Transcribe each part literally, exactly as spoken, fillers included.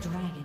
Dragon.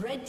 Red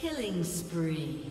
Killing spree.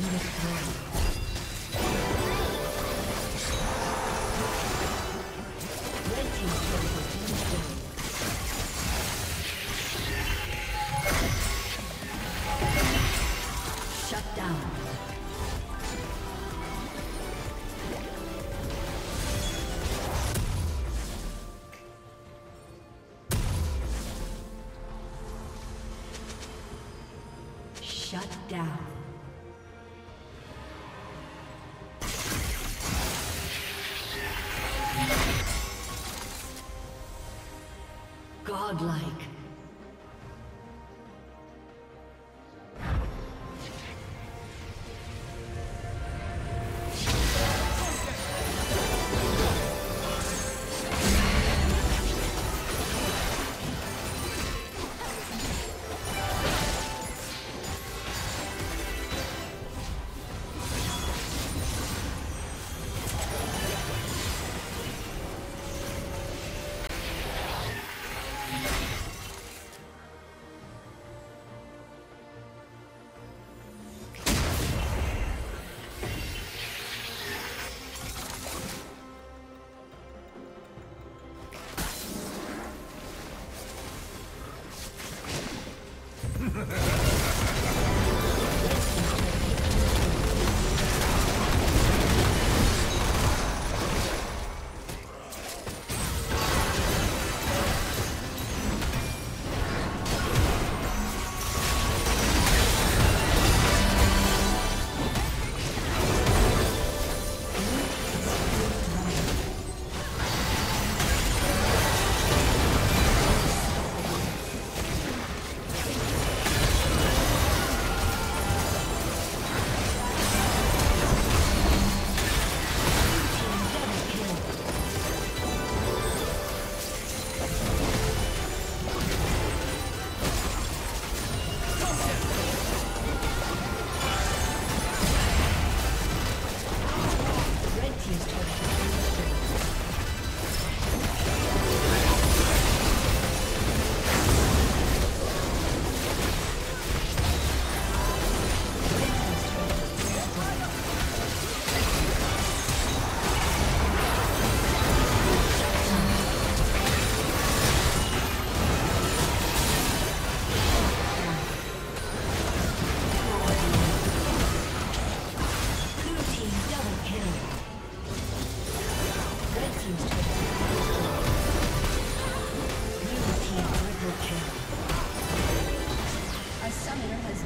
been destroyed. Shut down. Godlike.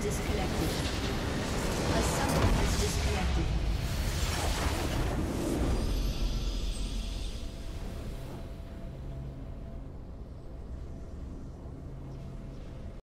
Disconnected.